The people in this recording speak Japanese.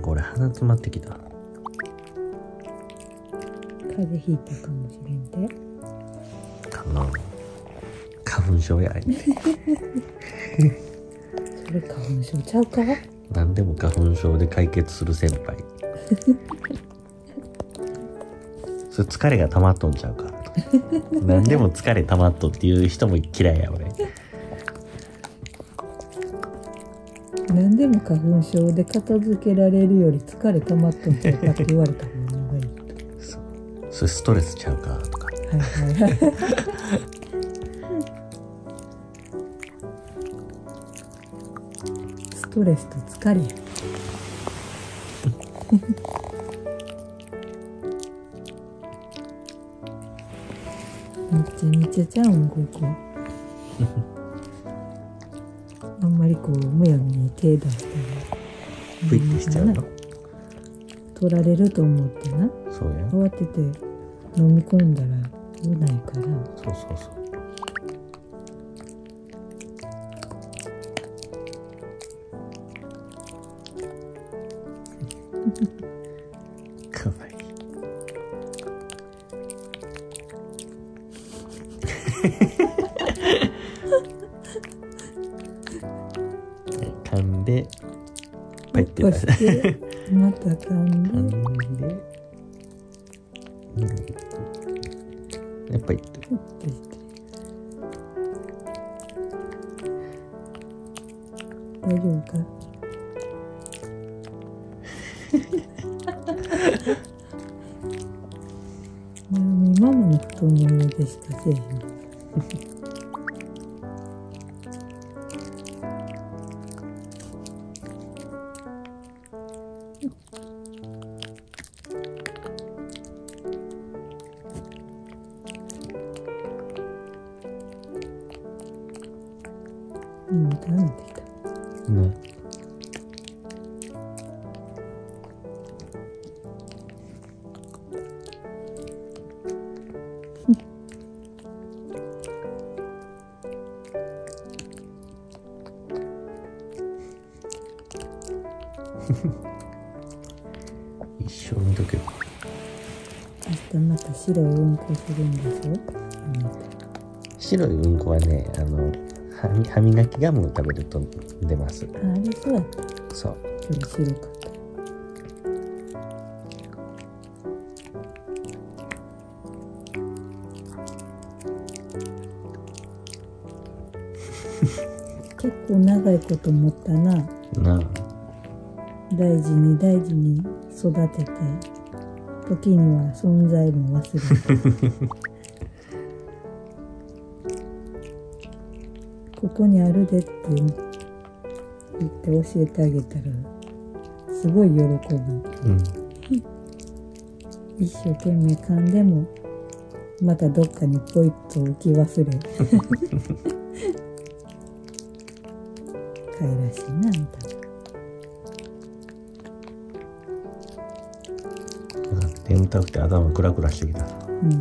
なんか俺鼻詰まってきた。風邪ひいたかもしれんで。かな。花粉症やい。それ花粉症ちゃうか？なんでも花粉症で解決する先輩。それ疲れが溜まっとんちゃうか。なんでも疲れ溜まっとっていう人も嫌いや俺。なんでも花粉症で片付けられるより疲れ溜まっとんちゃうかって言われたものがいいと。それストレスちゃうかとか。はいはいはい。ストレスと疲れめちゃめちゃちゃうんここあんまりこうむやみに手出したらプイってしちゃうの取られると思ってなそうや慌てて飲み込んだら危ないからそうそうそうかわいい噛んでパイって出してまた噛んでやっぱり大丈夫かママの布団に思い出しかせえへんうん、頼んできたうん一生見とけよ明日また白いうんこするんでしょ、うん、白いうんこはね歯磨きガムを食べると出ますあれそうだったそう今日白かった結構長いこと持ったなな大事に育てて時には存在も忘れてここにあるでって言って教えてあげたらすごい喜ぶ、うん、一生懸命噛んでもまたどっかにポイッと置き忘れかいらしいなあんた眠たくて頭クラクラしてきた、うん